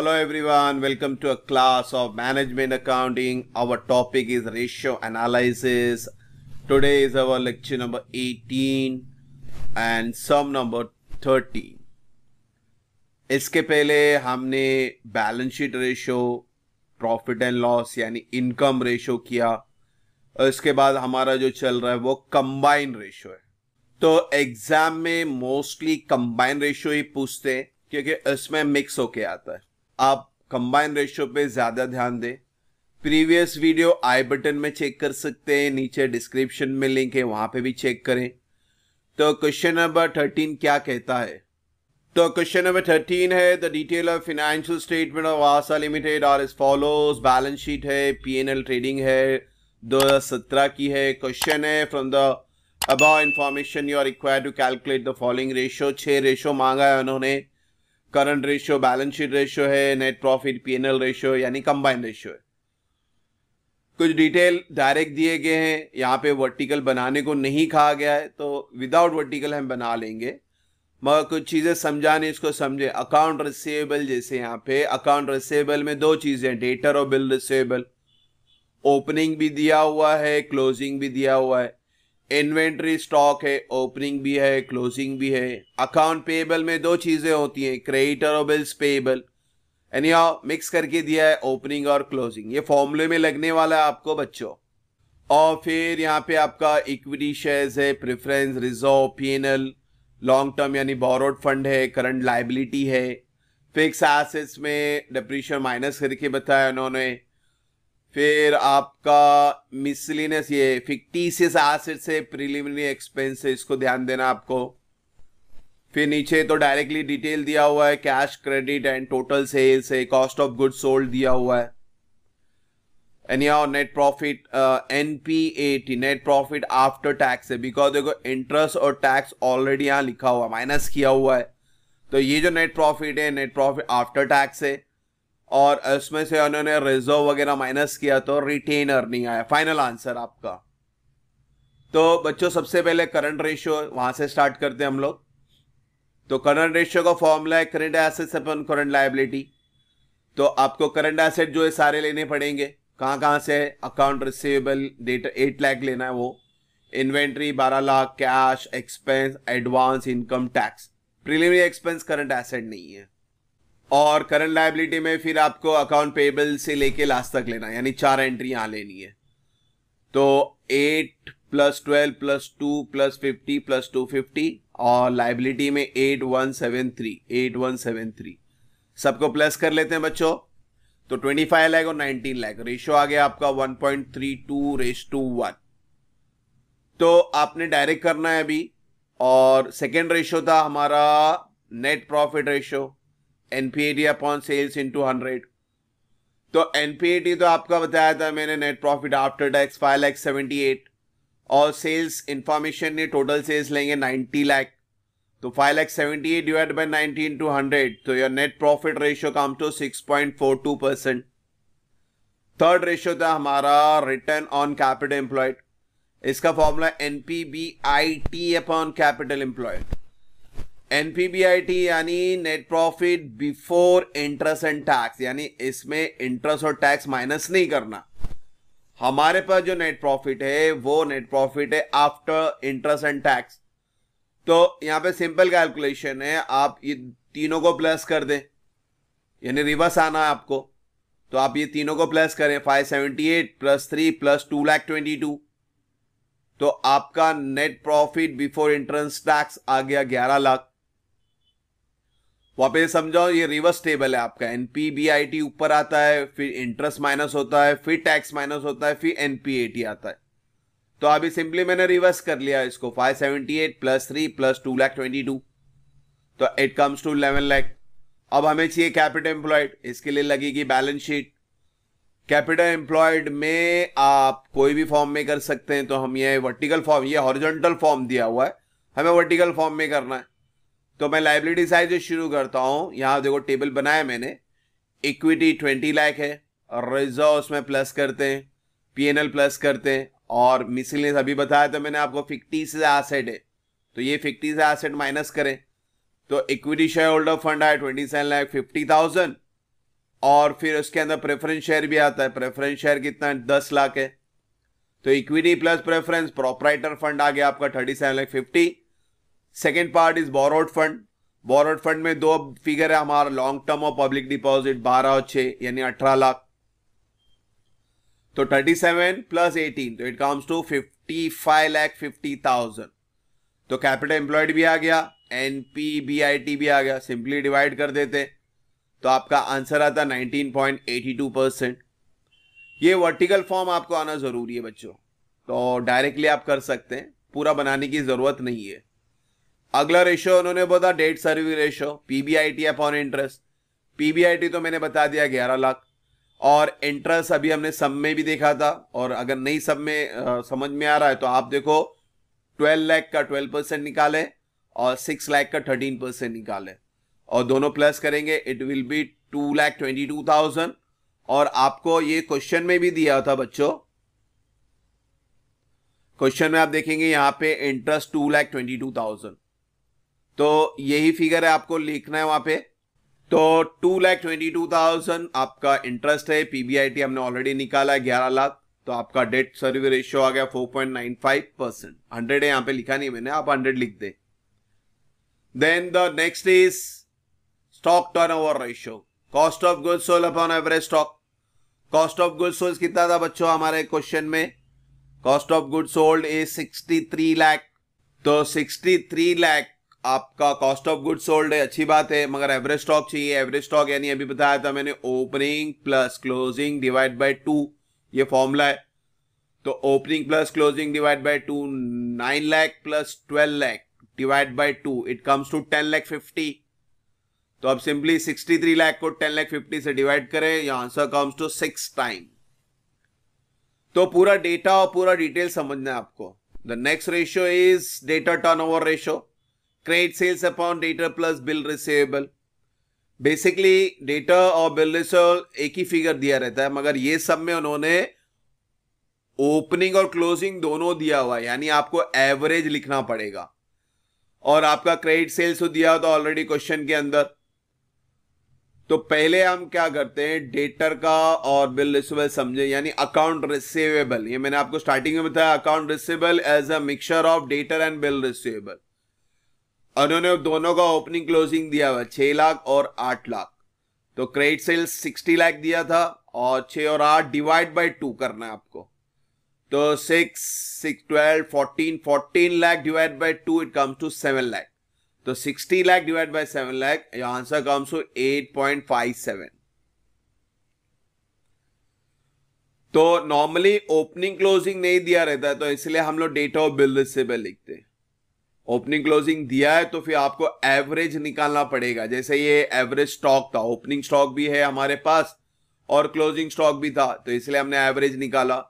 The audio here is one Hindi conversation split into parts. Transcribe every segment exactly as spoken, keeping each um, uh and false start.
Hello everyone, welcome to a class of Management Accounting. Our topic is ratio analysis. Today is our lecture number eighteen and sum number thirteen. इसके पहले हमने balance sheet ratio, profit and loss यानी इनकम रेशो किया और इसके बाद हमारा जो चल रहा है वो कंबाइन रेशो है. तो एग्जाम में मोस्टली कंबाइन रेशो ही पूछते हैं क्योंकि इसमें मिक्स होके आता है. आप कंबाइन रेशियो पे ज्यादा ध्यान दें. प्रीवियस वीडियो आई बटन में चेक कर सकते हैं, नीचे डिस्क्रिप्शन में लिंक है, वहां पे भी चेक करें. तो क्वेश्चन नंबर थर्टीन क्या कहता है? तो क्वेश्चन नंबर थर्टीन है the detail of financial statement of Asha limited are as follows. Balance sheet है, पी एन एल ट्रेडिंग है, दो हजार सत्रह की है. क्वेश्चन है from the above information you are required to calculate the following ratio. छह रेशियो मांगा है उन्होंने. Current ratio, balance sheet ratio है, नेट प्रॉफिट, पीएनएल रेशियो यानी कंबाइंड रेशियो है. कुछ डिटेल डायरेक्ट दिए गए हैं. यहाँ पे वर्टिकल बनाने को नहीं कहा गया है तो विदाउट वर्टिकल हम बना लेंगे, मगर कुछ चीजें समझाने इसको समझे. अकाउंट रिसीवेबल, जैसे यहाँ पे अकाउंट रिसीवेबल में दो चीजें, डेटर और बिल रिसीवेबल. ओपनिंग भी दिया हुआ है, क्लोजिंग भी दिया हुआ है. इन्वेंट्री स्टॉक है, ओपनिंग भी है, क्लोजिंग भी है. अकाउंट पेएबल में दो चीजें होती हैं, क्रेडिटर और बिल्स पेएबल, यानी मिक्स करके दिया है ओपनिंग और क्लोजिंग. ये फॉर्मूले में लगने वाला है आपको बच्चों. और फिर यहाँ पे आपका इक्विटी शेयर्स है, preference, reserve, PNL, long term यानी बोरोड फंड है, करंट लाइबिलिटी है. फिक्स एसेट्स में डिप्रीशिएशन माइनस करके बताया उन्होंने. फिर आपका मिसलिनियस ये फिक्टीशियस एसेट्स है, प्रिलिमिनरी एक्सपेंस है, इसको ध्यान देना आपको. फिर नीचे तो डायरेक्टली डिटेल दिया हुआ है, cash, credit and total sales है, कॉस्ट ऑफ गुड सोल्ड दिया हुआ है. Anyhow net profit, NPAT net profit after tax है, बिकॉज देखो इंटरेस्ट और टैक्स ऑलरेडी यहाँ लिखा हुआ, माइनस किया हुआ है. तो ये जो नेट प्रॉफिट है, नेट प्रॉफिट आफ्टर टैक्स है और इसमें से उन्होंने रिजर्व वगैरह माइनस किया तो रिटेन अर्निंग आया फाइनल आंसर आपका. तो बच्चों सबसे पहले करंट रेशियो, वहां से स्टार्ट करते हैं हम लोग. तो करंट रेशियो का फॉर्मूला है current assets upon current liability. तो आपको करंट एसेट जो है सारे लेने पड़ेंगे. कहां कहां से? Account receivable debtor eight lakh लेना है वो, इन्वेंट्री बारह lakh, cash, expense, advance, income tax. Preliminary expense current asset नहीं है. और करंट लायबिलिटी में फिर आपको अकाउंट पेएबल से लेके लास्ट तक लेना, यानी चार एंट्री यहां लेनी है. तो eight plus twelve plus two plus fifty plus two fifty और लायबिलिटी में eight one seven three eight one seven three सबको प्लस कर लेते हैं बच्चों. तो ट्वेंटी फाइव लाख और नाइनटीन लाख रेशियो आ गया आपका one point three two race to one. तो आपने डायरेक्ट करना है अभी. और सेकेंड रेशियो था हमारा net profit ratio, NPAT upon sales into hundred. तो एनपीएटी तो आपका बताया था मैंने, net profit after tax five lakh seventy eight, और सेल्स इंफॉर्मेशन ने टोटल सेल्स लेंगे नाइंटी लाख. तो five lakh seventy eight divide by ninety into hundred, तो your net profit ratio come to six point four two percent. Third ratio था हमारा रिटर्न ऑन कैपिटल एम्प्लॉयड. इसका formula NPBIT upon capital employed. NPBIT यानी net profit before interest and tax, यानी इसमें इंटरेस्ट और टैक्स माइनस नहीं करना. हमारे पास जो नेट प्रॉफिट है वो नेट प्रॉफिट है आफ्टर इंटरेस्ट एंड टैक्स. तो यहाँ पे सिंपल कैलकुलेशन है, आप ये तीनों को प्लस कर दें, यानी रिवर्स आना है आपको. तो आप ये तीनों को प्लस करें, five seventy eight plus three plus two lakh twenty two तो आपका net profit before interest tax आ गया ग्यारह लाख. वापस समझाओ, ये रिवर्स टेबल है आपका. एनपीबीआईटी ऊपर आता है, फिर इंटरेस्ट माइनस होता है, फिर टैक्स माइनस होता है, फिर एनपीएटी आता है. तो अभी सिंपली मैंने रिवर्स कर लिया इसको, five seventy eight plus three plus two lakh twenty two तो it comes to eleven lakh. अब हमें चाहिए कैपिटल एम्प्लॉयड, इसके लिए लगेगी बैलेंस शीट. कैपिटल एम्प्लॉयड में आप कोई भी फॉर्म में कर सकते हैं. तो हम ये वर्टिकल फॉर्म, ये हॉरिजॉन्टल फॉर्म दिया हुआ है, हमें वर्टिकल फॉर्म में करना है. तो मैं लायबिलिटी साइड से शुरू करता हूं. यहाँ देखो टेबल बनाया मैंने, इक्विटी ट्वेंटी लाख है, रिजर्व उसमें प्लस करते हैं, पीएनएल प्लस करते हैं, और मिसलिनियस अभी बताया था मैंने आपको फिक्टीशियस एसेट है, तो ये फिक्टीशियस एसेट माइनस करें. तो इक्विटी शेयर होल्डर फंड है twenty seven lakh fifty thousand और फिर उसके अंदर प्रेफरेंस शेयर भी आता है। प्रेफरेंस शेयर कितना है, दस लाख है, तो equity plus preference proprietor fund आ गया आपका thirty seven lakh fifty. Second part is borrowed fund. Borrowed fund में दो फिगर है हमारा, लॉन्ग टर्म और पब्लिक डिपॉजिट बारह और छह यानी अठारह लाख। तो थर्टी सेवन प्लस एटीन तो it comes to fifty five lakh fifty thousand. तो कैपिटल एम्प्लॉयड भी आ गया, एनपीबीआईटी भी आ गया, सिंपली डिवाइड कर देते तो आपका आंसर आता nineteen point eighty two percent. ये वर्टिकल फॉर्म आपको आना जरूरी है बच्चों, तो डायरेक्टली आप कर सकते हैं, पूरा बनाने की जरूरत नहीं है। अगला रेशियो उन्होंने बोला debt service ratio, PBIT upon interest. PBIT तो मैंने बता दिया ग्यारह लाख, और इंटरेस्ट अभी हमने सब में भी देखा था, और अगर नहीं सब में आ, समझ में आ रहा है तो आप देखो बारह लाख का बारह परसेंट निकाले और छह लाख का तेरह परसेंट निकाले और दोनों प्लस करेंगे, it will be two lakh twenty two thousand. और आपको ये क्वेश्चन में भी दिया था बच्चों, क्वेश्चन में आप देखेंगे यहाँ पे interest two lakh twenty two thousand, तो यही फिगर है आपको लिखना है वहां पे। तो two lakh twenty two thousand आपका इंटरेस्ट है, पीबीआईटी हमने ऑलरेडी निकाला है ग्यारह लाख, तो आपका डेट सर्विस रेशियो आ गया four point nine five percent. Hundred है यहाँ पे लिखा नहीं मैंने, आप हंड्रेड लिख दे। Then the next is stock turnover ratio, cost of goods sold upon average stock. Cost of goods sold कितना था बच्चों हमारे क्वेश्चन में, cost of goods sold is sixty three lakh. तो सिक्सटी थ्री लाख आपका कॉस्ट ऑफ गुड्स सोल्ड है, अच्छी बात है, मगर एवरेज स्टॉक चाहिए। एवरेज स्टॉक यानी अभी बताया था मैंने opening plus closing divide by two, ये फॉर्मूला है। तो opening plus closing divide by two, nine lakh plus twelve lakh divide by two it comes to ten lakh fifty. तो अब सिंपली सिक्सटी थ्री लाख को टेन लाख फिफ्टी से डिवाइड करें, ये answer comes to six time. तो पूरा डेटा और पूरा डिटेल समझना है आपको। The next ratio is debtor turnover ratio, credit sales upon debtor plus bill receivable. Basically debtor और बिल रिसीवेबल एक ही फिगर दिया रहता है, मगर ये सब में उन्होंने ओपनिंग और क्लोजिंग दोनों दिया हुआ है, यानी आपको एवरेज लिखना पड़ेगा। और आपका क्रेडिट सेल्स दिया होता ऑलरेडी क्वेश्चन के अंदर, तो पहले हम क्या करते हैं डेटर का और बिल रिसीवेबल समझे, यानी अकाउंट रिसीवेबल। ये मैंने आपको स्टार्टिंग में बताया, account receivable as a mixture of debtor and bill receivable. उन्होंने दोनों का ओपनिंग क्लोजिंग दिया हुआ छह लाख और आठ लाख। तो क्रेडिट सेल्स सिक्सटी लाख दिया था और छह और आठ डिवाइड बाय टू करना है आपको, तो six six twelve fourteen fourteen lakh divide by two it comes to seven lakh. तो sixty lakh divide by seven lakh answer comes to eight point five seven. तो नॉर्मली ओपनिंग क्लोजिंग नहीं दिया रहता है, तो इसलिए हम लोग डेटा और बिल रिसीवेबल लिखते हैं। ओपनिंग क्लोजिंग दिया है तो फिर आपको एवरेज निकालना पड़ेगा, जैसे ये एवरेज स्टॉक था, ओपनिंग स्टॉक भी है हमारे पास और क्लोजिंग स्टॉक भी था, तो इसलिए हमने एवरेज निकाला।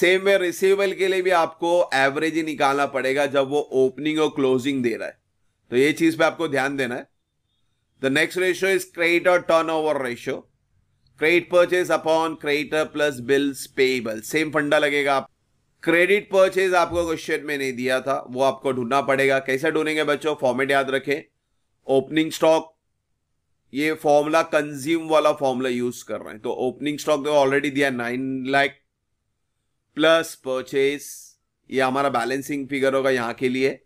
सेम वे रिसीवेबल के लिए भी आपको एवरेज ही निकालना पड़ेगा जब वो ओपनिंग और क्लोजिंग दे रहा है, तो ये चीज पे आपको ध्यान देना है। The next ratio is credit और turnover ratio, credit purchase upon creditor plus bills payable. Same funda लगेगा। आप क्रेडिट परचेज आपको क्वेश्चन में नहीं दिया था, वो आपको ढूंढना पड़ेगा। कैसे ढूंढेंगे बच्चों, फॉर्मेट याद रखें, ओपनिंग स्टॉक, ये फॉर्मूला कंज्यूम वाला फॉर्मूला यूज कर रहे हैं। तो ओपनिंग स्टॉक तो ऑलरेडी दिया नाइन लाख प्लस परचेज, ये हमारा बैलेंसिंग फिगर होगा यहाँ के लिए।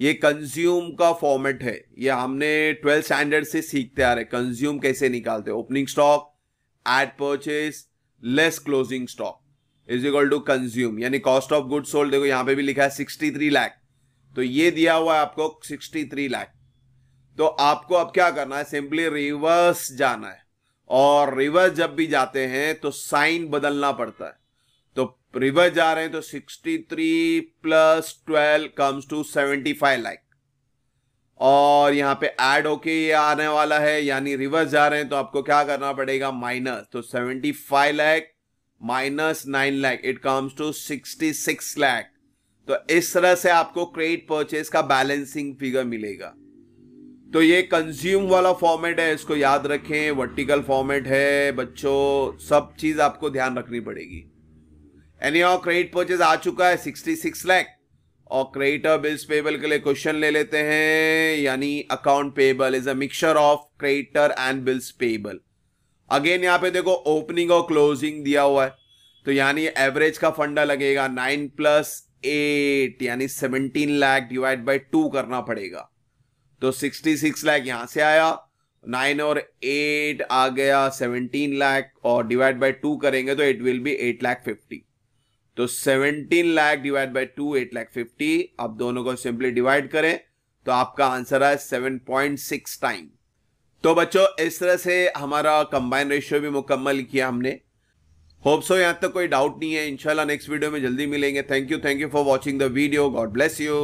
ये कंज्यूम का फॉर्मेट है, ये हमने ट्वेल्थ स्टैंडर्ड से सीखते आ रहे, कंज्यूम कैसे निकालते, opening stock add purchase less closing stock is equal to consume, यानी कॉस्ट ऑफ गुड सोल्ड। देखो यहाँ पे भी लिखा है सिक्सटी थ्री लाख, तो ये दिया हुआ है आपको सिक्सटी थ्री लाख। तो आपको अब क्या करना है, सिंपली रिवर्स जाना है, और रिवर्स जब भी जाते हैं तो साइन बदलना पड़ता है। तो रिवर्स जा रहे हैं तो sixty three plus twelve comes to seventy five lakh, और यहाँ पे ऐड होके ये आने वाला है, यानी रिवर्स जा रहे हैं तो आपको क्या करना पड़ेगा माइनस, तो seventy five lakh minus nine lakh it comes to sixty six lakh. तो इस तरह से आपको क्रेडिट परचेज का बैलेंसिंग फिगर मिलेगा। तो ये कंज्यूम वाला फॉर्मेट है, इसको याद रखें, वर्टिकल फॉर्मेट है बच्चों, सब चीज आपको ध्यान रखनी पड़ेगी। एनीहाउ क्रेडिट परचेज आ चुका है सिक्सटी सिक्स लाख, और क्रेडिटर बिल्स पेबल के लिए क्वेश्चन ले लेते हैं, यानी account payable is a mixture of creditor and bills payable. Again यहाँ पे देखो ओपनिंग और क्लोजिंग दिया हुआ है, तो यानी एवरेज का फंडा लगेगा नाइन प्लस एट यानी seventeen lakh divide by two करना पड़ेगा। तो सिक्सटी सिक्स लाख यहाँ से आया, नाइन और एट आ गया सेवनटीन लाख और डिवाइड बाई टू करेंगे तो it will be eight lakh fifty. तो seventeen lakh divide by two eight lakh fifty. अब दोनों को सिंपली डिवाइड करें तो आपका आंसर है सेवन पॉइंट सिक्स टाइम। तो बच्चों इस तरह से हमारा कंबाइन रेशियो भी मुकम्मल किया हमने। होप सो यहाँ तक कोई डाउट नहीं है। इंशाल्लाह नेक्स्ट वीडियो में जल्दी मिलेंगे। Thank you thank you for watching the video. God bless you.